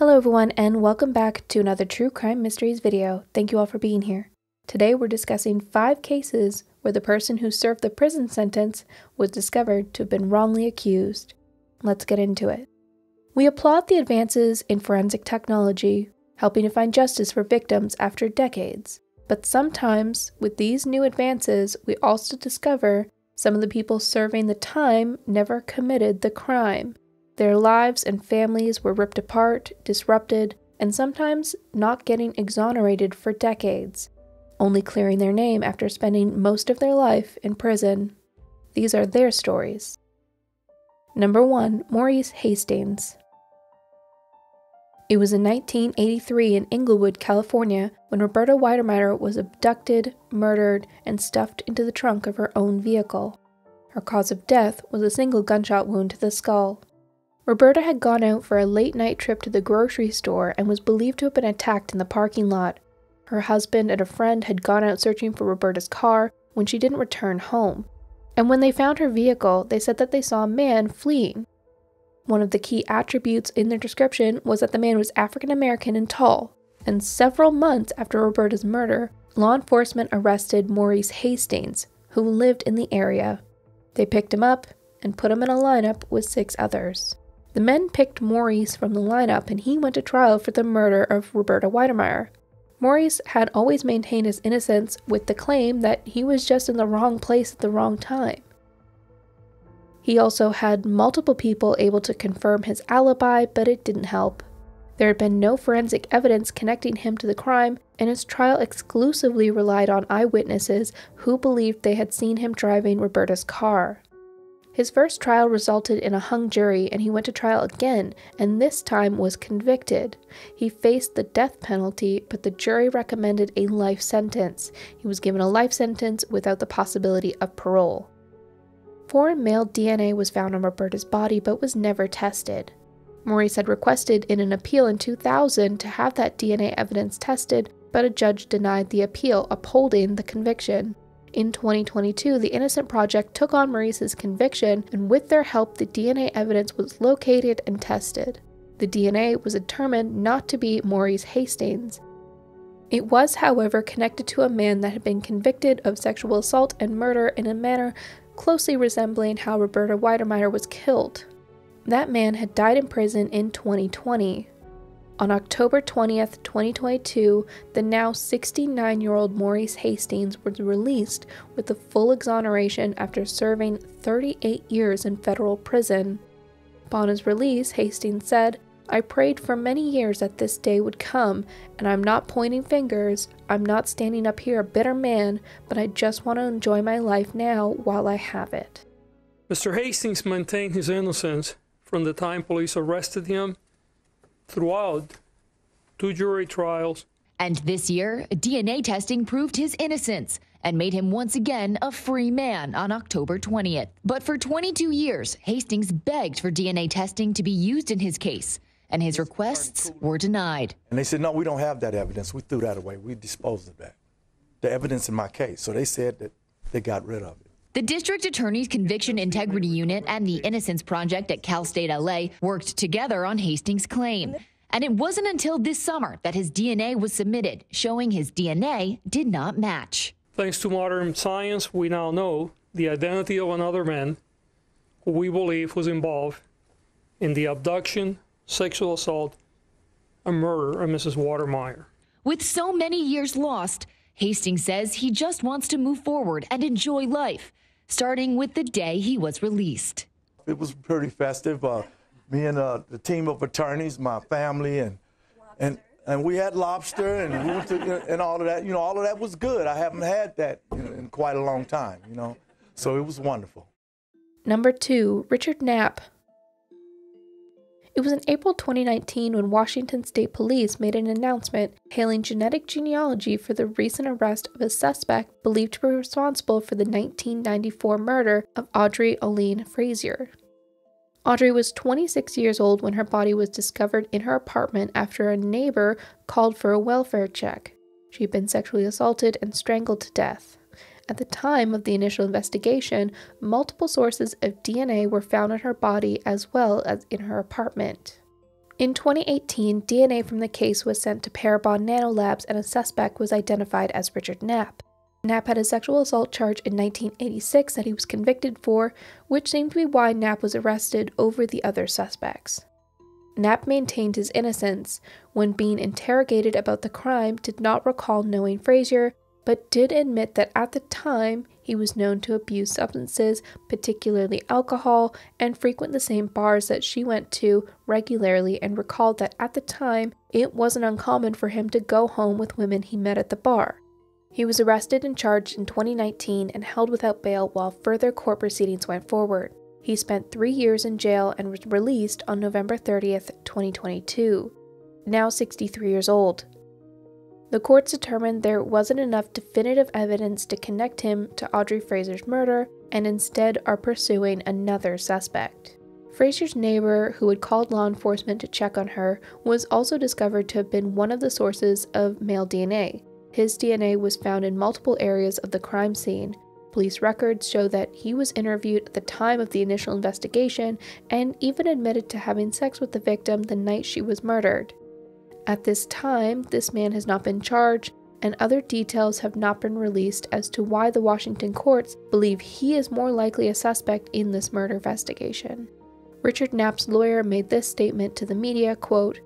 Hello everyone, and welcome back to another True Crime Mysteries video. Thank you all for being here. Today we're discussing 5 cases where the person who served the prison sentence was discovered to have been wrongly accused. Let's get into it. We applaud the advances in forensic technology, helping to find justice for victims after decades. But sometimes, with these new advances, we also discover some of the people serving the time never committed the crime. Their lives and families were ripped apart, disrupted, and sometimes not getting exonerated for decades, only clearing their name after spending most of their life in prison. These are their stories. Number 1, Maurice Hastings. It was in 1983 in Inglewood, California, when Roberta Weidemann was abducted, murdered, and stuffed into the trunk of her own vehicle. Her cause of death was a single gunshot wound to the skull. Roberta had gone out for a late-night trip to the grocery store and was believed to have been attacked in the parking lot. Her husband and a friend had gone out searching for Roberta's car when she didn't return home, and when they found her vehicle, they said that they saw a man fleeing. One of the key attributes in their description was that the man was African American and tall, and several months after Roberta's murder, law enforcement arrested Maurice Hastings, who lived in the area. They picked him up and put him in a lineup with 6 others. The men picked Maurice from the lineup, and he went to trial for the murder of Roberta Weidemann. Maurice had always maintained his innocence with the claim that he was just in the wrong place at the wrong time. He also had multiple people able to confirm his alibi, but it didn't help. There had been no forensic evidence connecting him to the crime, and his trial exclusively relied on eyewitnesses who believed they had seen him driving Roberta's car. His first trial resulted in a hung jury, and he went to trial again, and this time was convicted. He faced the death penalty, but the jury recommended a life sentence. He was given a life sentence without the possibility of parole. Foreign male DNA was found on Roberta's body, but was never tested. Maurice had requested in an appeal in 2000 to have that DNA evidence tested, but a judge denied the appeal, upholding the conviction. In 2022, the Innocent Project took on Maurice's conviction, and with their help, the DNA evidence was located and tested. The DNA was determined not to be Maurice Hastings. It was, however, connected to a man that had been convicted of sexual assault and murder in a manner closely resembling how Roberta Weidemann was killed. That man had died in prison in 2020. On October 20th, 2022, the now 69-year-old Maurice Hastings was released with a full exoneration after serving 38 years in federal prison. Upon his release, Hastings said, "I prayed for many years that this day would come, and I'm not pointing fingers, I'm not standing up here a bitter man, but I just want to enjoy my life now while I have it." Mr. Hastings maintained his innocence from the time police arrested him throughout 2 jury trials. And this year, DNA testing proved his innocence and made him once again a free man on October 20th. But for 22 years, Hastings begged for DNA testing to be used in his case, and his requests were denied. And they said, "No, we don't have that evidence. We threw that away. We disposed of that. The evidence in my case." So they said that they got rid of it. The District Attorney's Conviction Integrity Unit and the Innocence Project at Cal State LA worked together on Hastings' claim. And it wasn't until this summer that his DNA was submitted, showing his DNA did not match. Thanks to modern science, we now know the identity of another man who we believe was involved in the abduction, sexual assault, and murder of Mrs. Weidemann. With so many years lost, Hastings says he just wants to move forward and enjoy life, starting with the day he was released. It was pretty festive. Me and the team of attorneys, my family, and we had lobster and we went to, and all of that. You know, all of that was good. I haven't had that in quite a long time, you know, so it was wonderful. Number 2, Richard Knapp. It was in April 2019 when Washington State Police made an announcement hailing genetic genealogy for the recent arrest of a suspect believed to be responsible for the 1994 murder of Audrey Aileen Fraser. Audrey was 26 years old when her body was discovered in her apartment after a neighbor called for a welfare check. She had been sexually assaulted and strangled to death. At the time of the initial investigation, multiple sources of DNA were found in her body as well as in her apartment. In 2018, DNA from the case was sent to Parabon Nano Labs and a suspect was identified as Richard Knapp. Knapp had a sexual assault charge in 1986 that he was convicted for, which seemed to be why Knapp was arrested over the other suspects. Knapp maintained his innocence. When being interrogated about the crime, did not recall knowing Fraser, but did admit that at the time, he was known to abuse substances, particularly alcohol, and frequent the same bars that she went to regularly, and recalled that at the time, it wasn't uncommon for him to go home with women he met at the bar. He was arrested and charged in 2019 and held without bail while further court proceedings went forward. He spent 3 years in jail and was released on November 30th, 2022, now 63 years old. The courts determined there wasn't enough definitive evidence to connect him to Audrey Fraser's murder and instead are pursuing another suspect. Fraser's neighbor, who had called law enforcement to check on her, was also discovered to have been one of the sources of male DNA. His DNA was found in multiple areas of the crime scene. Police records show that he was interviewed at the time of the initial investigation and even admitted to having sex with the victim the night she was murdered. At this time, this man has not been charged, and other details have not been released as to why the Washington courts believe he is more likely a suspect in this murder investigation. Richard Knapp's lawyer made this statement to the media, quote,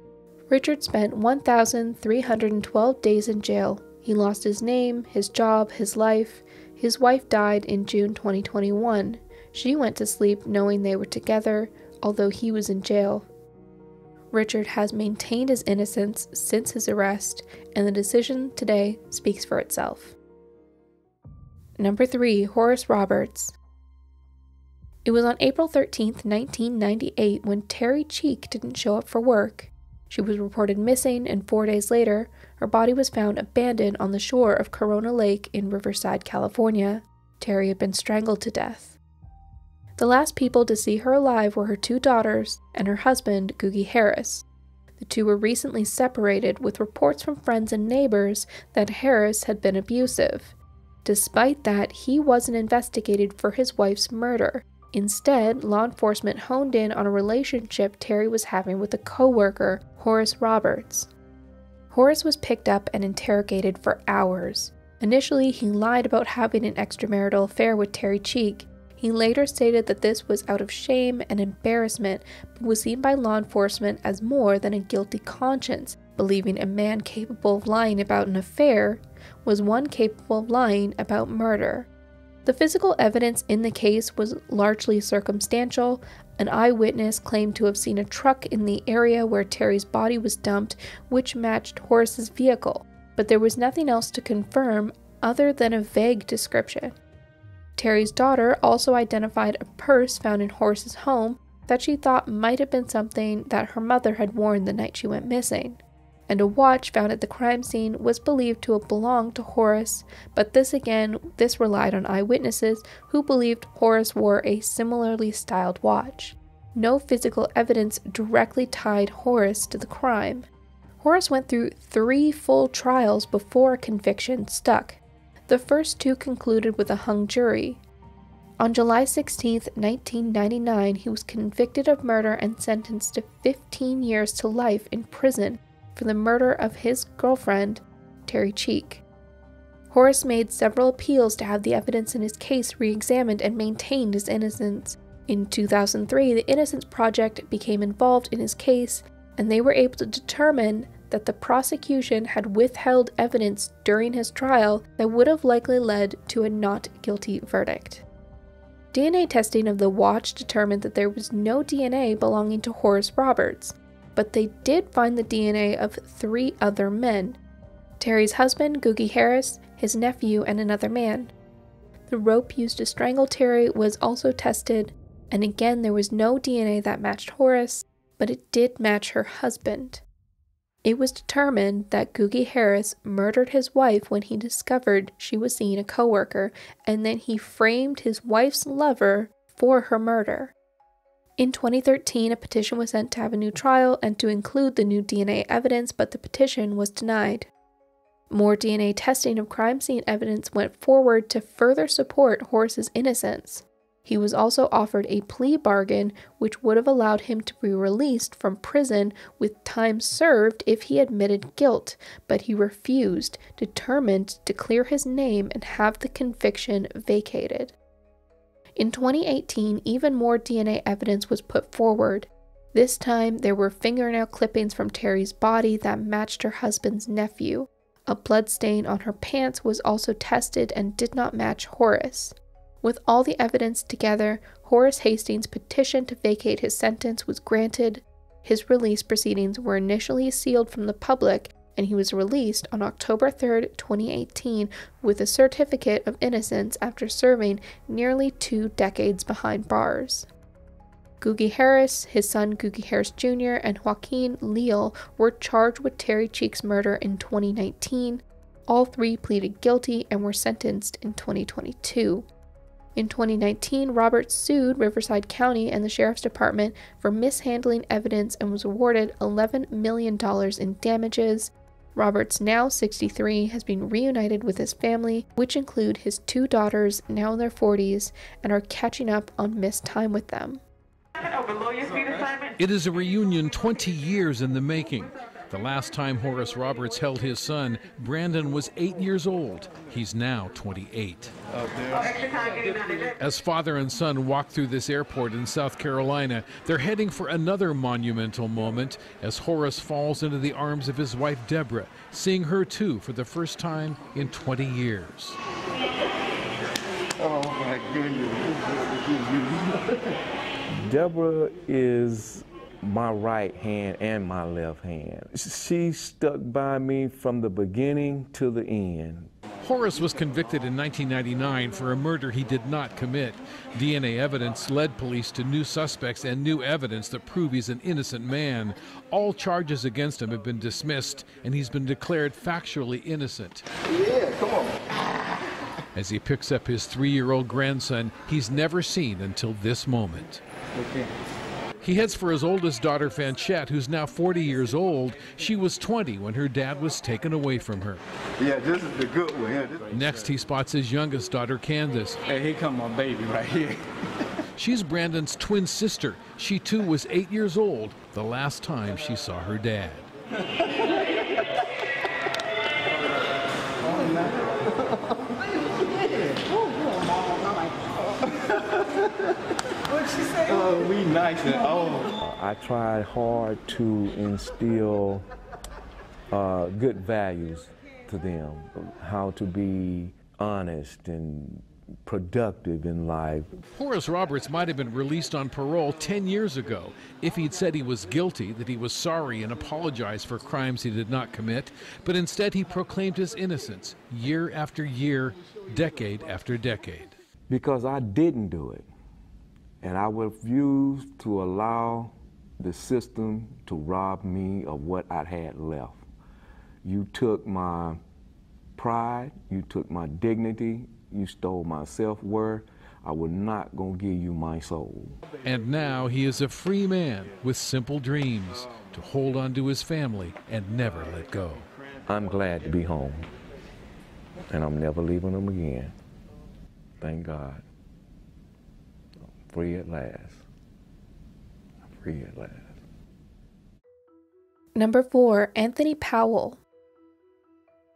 "Richard spent 1,312 days in jail. He lost his name, his job, his life. His wife died in June 2021. She went to sleep knowing they were together, although he was in jail." Richard has maintained his innocence since his arrest, and the decision today speaks for itself. Number 3, Horace Roberts. It was on April 13th, 1998 when Terry Cheek didn't show up for work. She was reported missing, and 4 days later, her body was found abandoned on the shore of Corona Lake in Riverside, California. Terry had been strangled to death. The last people to see her alive were her two daughters and her husband, Googie Harris. The two were recently separated, with reports from friends and neighbors that Harris had been abusive. Despite that, he wasn't investigated for his wife's murder. Instead, law enforcement honed in on a relationship Terry was having with a co-worker, Horace Roberts. Horace was picked up and interrogated for hours. Initially, he lied about having an extramarital affair with Terry Cheek. He later stated that this was out of shame and embarrassment, but was seen by law enforcement as more than a guilty conscience, believing a man capable of lying about an affair was one capable of lying about murder. The physical evidence in the case was largely circumstantial. An eyewitness claimed to have seen a truck in the area where Terry's body was dumped, which matched Horace's vehicle, but there was nothing else to confirm other than a vague description. Terry's daughter also identified a purse found in Horace's home that she thought might have been something that her mother had worn the night she went missing, and a watch found at the crime scene was believed to have belonged to Horace, but this relied on eyewitnesses who believed Horace wore a similarly styled watch. No physical evidence directly tied Horace to the crime. Horace went through 3 full trials before a conviction stuck. The first 2 concluded with a hung jury. On July 16, 1999, he was convicted of murder and sentenced to 15 years to life in prison for the murder of his girlfriend, Terry Cheek. Horace made several appeals to have the evidence in his case re-examined and maintained his innocence. In 2003, the Innocence Project became involved in his case, and they were able to determine that the prosecution had withheld evidence during his trial that would have likely led to a not guilty verdict. DNA testing of the watch determined that there was no DNA belonging to Horace Roberts, but they did find the DNA of 3 other men: Terry's husband, Googie Harris, his nephew, and another man. The rope used to strangle Terry was also tested, and again there was no DNA that matched Horace, but it did match her husband. It was determined that Googie Harris murdered his wife when he discovered she was seeing a coworker, and then he framed his wife's lover for her murder. In 2013, a petition was sent to have a new trial and to include the new DNA evidence, but the petition was denied. More DNA testing of crime scene evidence went forward to further support Horace's innocence. He was also offered a plea bargain, which would have allowed him to be released from prison with time served if he admitted guilt, but he refused, determined to clear his name and have the conviction vacated. In 2018, even more DNA evidence was put forward. This time, there were fingernail clippings from Terry's body that matched her husband's nephew. A blood stain on her pants was also tested and did not match Horace. With all the evidence together, Horace Hastings' petition to vacate his sentence was granted. His release proceedings were initially sealed from the public, and he was released on October 3, 2018, with a certificate of innocence after serving nearly 2 decades behind bars. Googie Harris, his son Googie Harris Jr., and Joaquin Leal were charged with Terry Cheek's murder in 2019. All three pleaded guilty and were sentenced in 2022. In 2019, Roberts sued Riverside County and the Sheriff's Department for mishandling evidence and was awarded $11 million in damages. Roberts, now 63, has been reunited with his family, which include his 2 daughters, now in their 40s, and are catching up on missed time with them. It is a reunion 20 years in the making. The last time Horace Roberts held his son, Brandon was 8 years old. He's now 28. As father and son walk through this airport in South Carolina, they're heading for another monumental moment as Horace falls into the arms of his wife, Deborah, seeing her too for the first time in 20 years. Oh my goodness. Deborah is my right hand and my left hand. She stuck by me from the beginning to the end. Horace was convicted in 1999 for a murder he did not commit. DNA evidence led police to new suspects and new evidence that prove he's an innocent man. All charges against him have been dismissed, and he's been declared factually innocent. Yeah, come on. As he picks up his 3-year-old grandson, he's never seen until this moment. Okay. He heads for his oldest daughter, Fanchette, who's now 40 years old. She was 20 when her dad was taken away from her. Yeah, this is the good one. Yeah, next, he spots his youngest daughter, Candace. Hey, here comes my baby right here. She's Brandon's twin sister. She, too, was 8 years old the last time she saw her dad. Oh, we nice and old. I tried hard to instill good values to them, how to be honest and productive in life. Horace Roberts might have been released on parole 10 years ago if he'd said he was guilty, that he was sorry and apologized for crimes he did not commit, but instead he proclaimed his innocence year after year, decade after decade. Because I didn't do it. And I refuse to allow the system to rob me of what I had left. You took my pride, you took my dignity, you stole my self-worth. I was not gonna give you my soul. And now he is a free man with simple dreams to hold on to his family and never let go. I'm glad to be home, and I'm never leaving them again. Thank God. Free at last. Free at last. Number 4, Anthony Powell.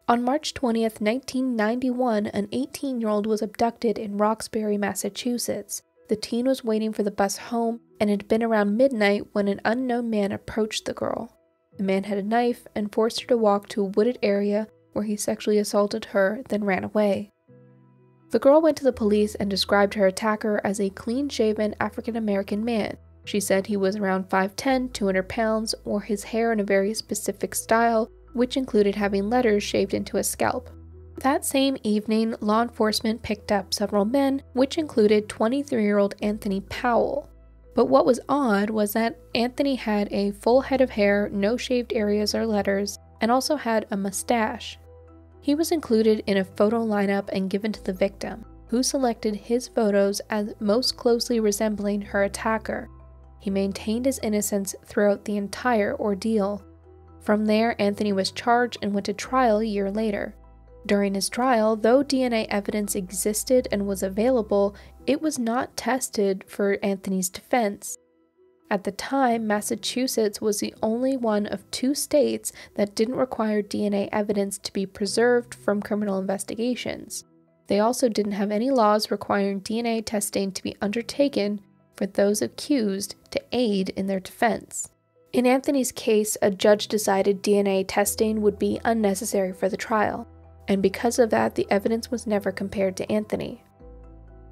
On March 20th, 1991, an 18-year-old was abducted in Roxbury, Massachusetts. The teen was waiting for the bus home, and it had been around midnight when an unknown man approached the girl. The man had a knife and forced her to walk to a wooded area where he sexually assaulted her, then ran away. The girl went to the police and described her attacker as a clean-shaven African-American man. She said he was around 5'10", 200 pounds, wore his hair in a very specific style, which included having letters shaved into his scalp. That same evening, law enforcement picked up several men, which included 23-year-old Anthony Powell. But what was odd was that Anthony had a full head of hair, no shaved areas or letters, and also had a mustache. He was included in a photo lineup and given to the victim, who selected his photos as most closely resembling her attacker. He maintained his innocence throughout the entire ordeal. From there, Anthony was charged and went to trial a year later. During his trial, though DNA evidence existed and was available, it was not tested for Anthony's defense. At the time, Massachusetts was the only one of two states that didn't require DNA evidence to be preserved from criminal investigations. They also didn't have any laws requiring DNA testing to be undertaken for those accused to aid in their defense. In Anthony's case, a judge decided DNA testing would be unnecessary for the trial, and because of that, the evidence was never compared to Anthony.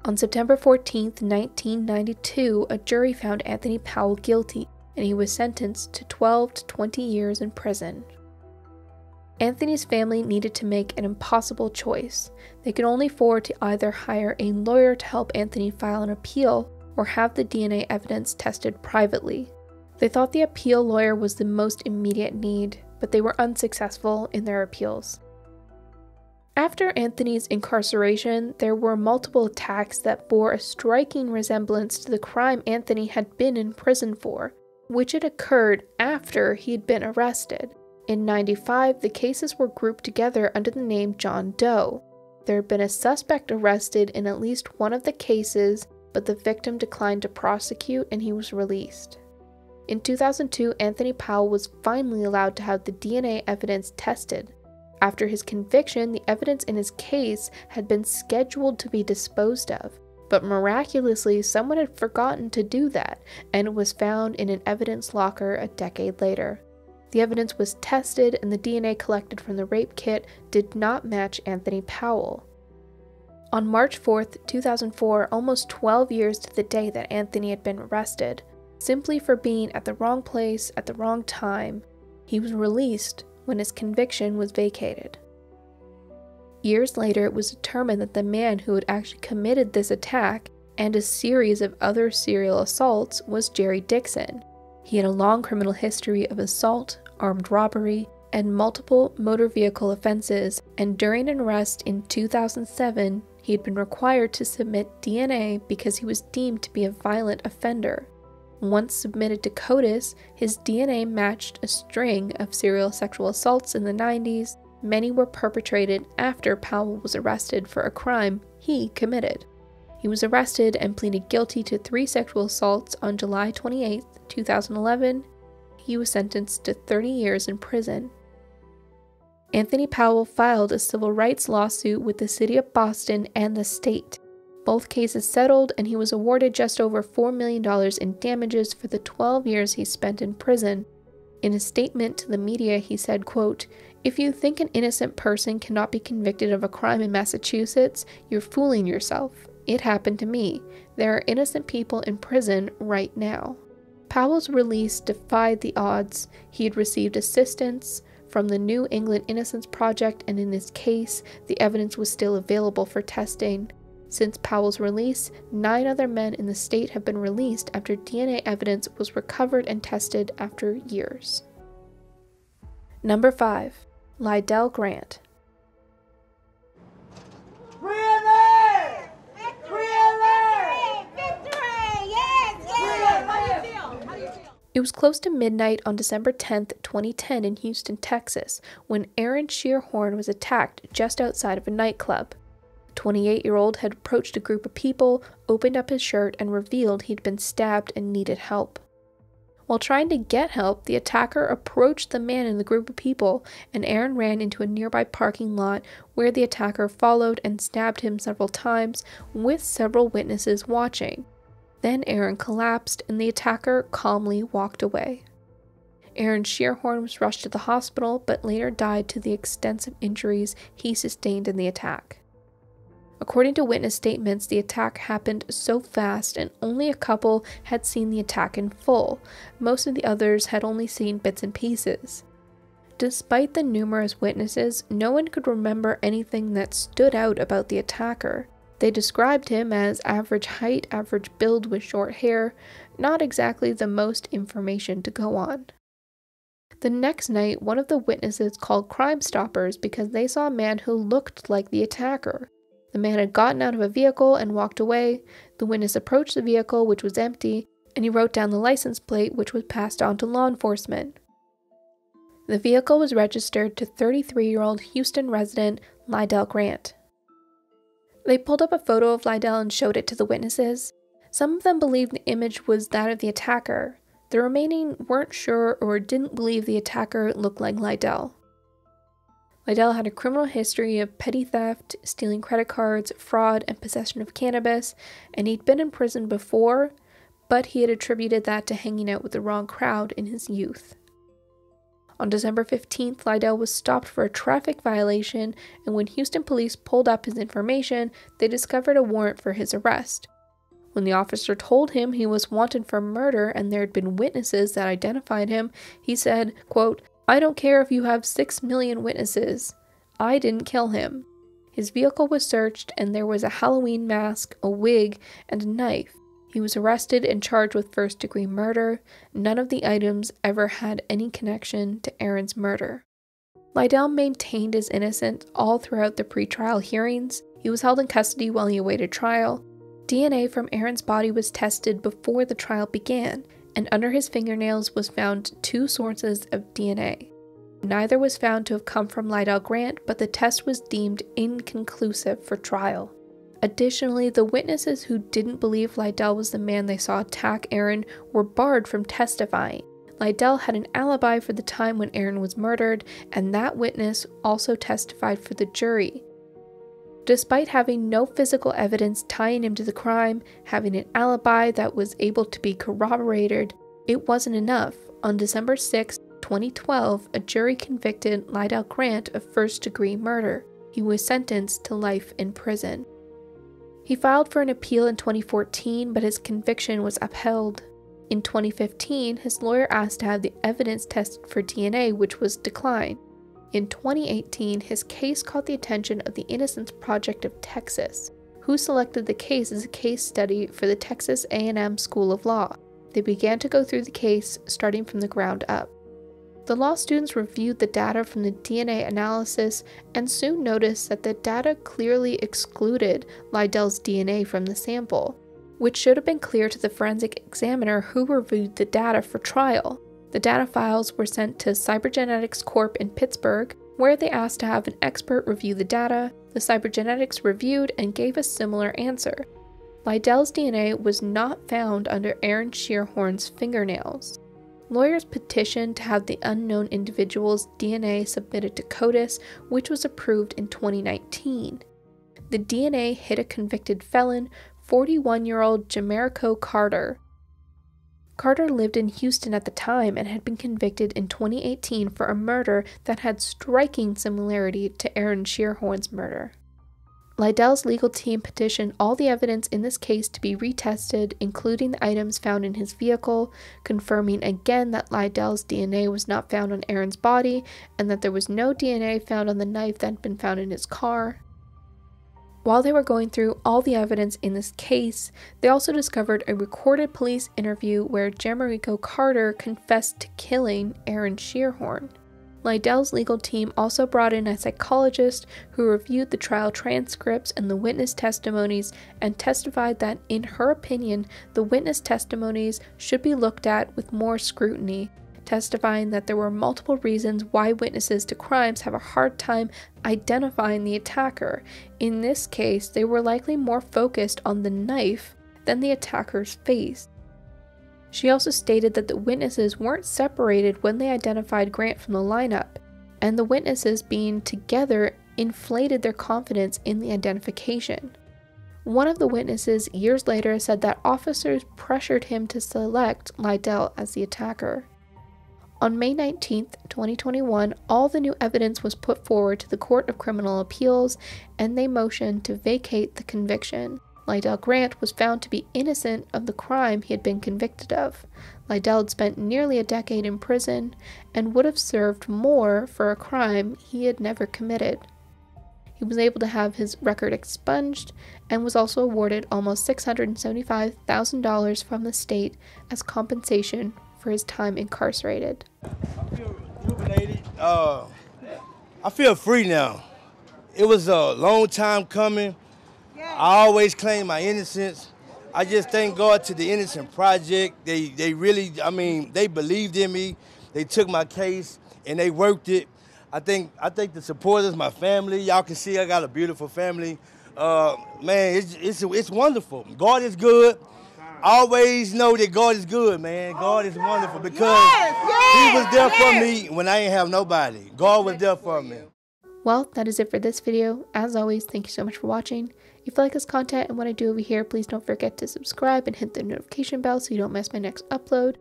On September 14, 1992, a jury found Anthony Powell guilty, and he was sentenced to 12 to 20 years in prison. Anthony's family needed to make an impossible choice. They could only afford to either hire a lawyer to help Anthony file an appeal or have the DNA evidence tested privately. They thought the appeal lawyer was the most immediate need, but they were unsuccessful in their appeals. After Anthony's incarceration, there were multiple attacks that bore a striking resemblance to the crime Anthony had been in prison for, which had occurred after he had been arrested. In '95, the cases were grouped together under the name John Doe. There had been a suspect arrested in at least one of the cases, but the victim declined to prosecute and he was released. In 2002, Anthony Powell was finally allowed to have the DNA evidence tested. After his conviction, the evidence in his case had been scheduled to be disposed of, but miraculously, someone had forgotten to do that, and it was found in an evidence locker a decade later. The evidence was tested, and the DNA collected from the rape kit did not match Anthony Powell. On March 4, 2004, almost 12 years to the day that Anthony had been arrested, simply for being at the wrong place at the wrong time, he was released when his conviction was vacated. Years later, it was determined that the man who had actually committed this attack and a series of other serial assaults was Jerry Dixon. He had a long criminal history of assault, armed robbery, and multiple motor vehicle offenses, and during an arrest in 2007, he had been required to submit DNA because he was deemed to be a violent offender. Once submitted to CODIS, his DNA matched a string of serial sexual assaults in the 90s. Many were perpetrated after Powell was arrested for a crime he committed. He was arrested and pleaded guilty to 3 sexual assaults on July 28, 2011. He was sentenced to 30 years in prison. Anthony Powell filed a civil rights lawsuit with the city of Boston and the state. Both cases settled, and he was awarded just over $4 million in damages for the 12 years he spent in prison. In a statement to the media, he said, quote, "If you think an innocent person cannot be convicted of a crime in Massachusetts, you're fooling yourself. It happened to me. There are innocent people in prison right now." Powell's release defied the odds. He had received assistance from the New England Innocence Project, and in his case, the evidence was still available for testing. Since Powell's release, 9 other men in the state have been released after DNA evidence was recovered and tested after years. Number 5. Lydell Grant. It was close to midnight on December 10, 2010 in Houston, Texas, when Aaron Shearhorn was attacked just outside of a nightclub. 28-year-old had approached a group of people, opened up his shirt, and revealed he'd been stabbed and needed help. While trying to get help, the attacker approached the man in the group of people, and Aaron ran into a nearby parking lot where the attacker followed and stabbed him several times, with several witnesses watching. Then Aaron collapsed, and the attacker calmly walked away. Aaron Shearhorn was rushed to the hospital, but later died to the extensive injuries he sustained in the attack. According to witness statements, the attack happened so fast and only a couple had seen the attack in full. Most of the others had only seen bits and pieces. Despite the numerous witnesses, no one could remember anything that stood out about the attacker. They described him as average height, average build with short hair, not exactly the most information to go on. The next night, one of the witnesses called Crime Stoppers because they saw a man who looked like the attacker. The man had gotten out of a vehicle and walked away. The witness approached the vehicle, which was empty, and he wrote down the license plate, which was passed on to law enforcement. The vehicle was registered to 33-year-old Houston resident Lydell Grant. They pulled up a photo of Lydell and showed it to the witnesses. Some of them believed the image was that of the attacker. The remaining weren't sure or didn't believe the attacker looked like Lydell. Lydell had a criminal history of petty theft, stealing credit cards, fraud, and possession of cannabis, and he'd been in prison before, but he had attributed that to hanging out with the wrong crowd in his youth. On December 15th, Lydell was stopped for a traffic violation, and when Houston police pulled up his information, they discovered a warrant for his arrest. When the officer told him he was wanted for murder and there had been witnesses that identified him, he said, quote, "I don't care if you have 6 million witnesses. I didn't kill him." His vehicle was searched and there was a Halloween mask, a wig, and a knife. He was arrested and charged with first-degree murder. None of the items ever had any connection to Aaron's murder. Lydell maintained his innocence all throughout the pretrial hearings. He was held in custody while he awaited trial. DNA from Aaron's body was tested before the trial began, and under his fingernails was found 2 sources of DNA. Neither was found to have come from Lydell Grant, but the test was deemed inconclusive for trial. Additionally, the witnesses who didn't believe Lydell was the man they saw attack Aaron were barred from testifying. Lydell had an alibi for the time when Aaron was murdered, and that witness also testified for the jury. Despite having no physical evidence tying him to the crime, having an alibi that was able to be corroborated, it wasn't enough. On December 6, 2012, a jury convicted Lydell Grant of first-degree murder. He was sentenced to life in prison. He filed for an appeal in 2014, but his conviction was upheld. In 2015, his lawyer asked to have the evidence tested for DNA, which was declined. In 2018, his case caught the attention of the Innocence Project of Texas, who selected the case as a case study for the Texas A&M School of Law. They began to go through the case, starting from the ground up. The law students reviewed the data from the DNA analysis and soon noticed that the data clearly excluded Lydell's DNA from the sample, which should have been clear to the forensic examiner who reviewed the data for trial. The data files were sent to Cybergenetics Corp in Pittsburgh, where they asked to have an expert review the data. The Cybergenetics reviewed and gave a similar answer. Lydell's DNA was not found under Aaron Shearhorn's fingernails. Lawyers petitioned to have the unknown individual's DNA submitted to CODIS, which was approved in 2019. The DNA hit a convicted felon, 41-year-old Jermarico Carter. Carter lived in Houston at the time and had been convicted in 2018 for a murder that had striking similarity to Aaron Shearhorn's murder. Lydell's legal team petitioned all the evidence in this case to be retested, including the items found in his vehicle, confirming again that Lydell's DNA was not found on Aaron's body and that there was no DNA found on the knife that had been found in his car. While they were going through all the evidence in this case, they also discovered a recorded police interview where Jermarico Carter confessed to killing Aaron Shearhorn. Lydell's legal team also brought in a psychologist who reviewed the trial transcripts and the witness testimonies and testified that, in her opinion, the witness testimonies should be looked at with more scrutiny, testifying that there were multiple reasons why witnesses to crimes have a hard time identifying the attacker. In this case, they were likely more focused on the knife than the attacker's face. She also stated that the witnesses weren't separated when they identified Grant from the lineup, and the witnesses being together inflated their confidence in the identification. One of the witnesses years later said that officers pressured him to select Lydell as the attacker. On May 19, 2021, all the new evidence was put forward to the Court of Criminal Appeals, and they motioned to vacate the conviction. Lydell Grant was found to be innocent of the crime he had been convicted of. Lydell had spent nearly a decade in prison and would have served more for a crime he had never committed. He was able to have his record expunged and was also awarded almost $675,000 from the state as compensation for his time incarcerated. I feel rejuvenated. I feel free now. It was a long time coming. I always claim my innocence. I just thank God to the Innocent Project. They really, I mean, they believed in me. They took my case and they worked it. I think the supporters, my family, y'all can see I got a beautiful family. Man, it's wonderful. God is good. Always know that God is good, man. God is wonderful because He was there for me when I ain't have nobody. God was there for me. Well, that is it for this video. As always, thank you so much for watching. If you like this content and what I do over here, please don't forget to subscribe and hit the notification bell so you don't miss my next upload.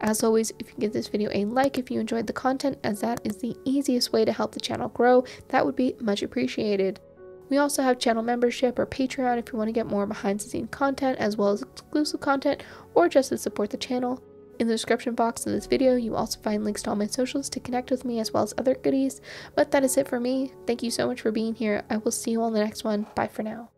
As always, if you can give this video a like if you enjoyed the content, as that is the easiest way to help the channel grow, that would be much appreciated. We also have channel membership or Patreon if you want to get more behind the scenes content as well as exclusive content or just to support the channel. In the description box of this video, you will also find links to all my socials to connect with me as well as other goodies. But that is it for me. Thank you so much for being here. I will see you all in the next one. Bye for now.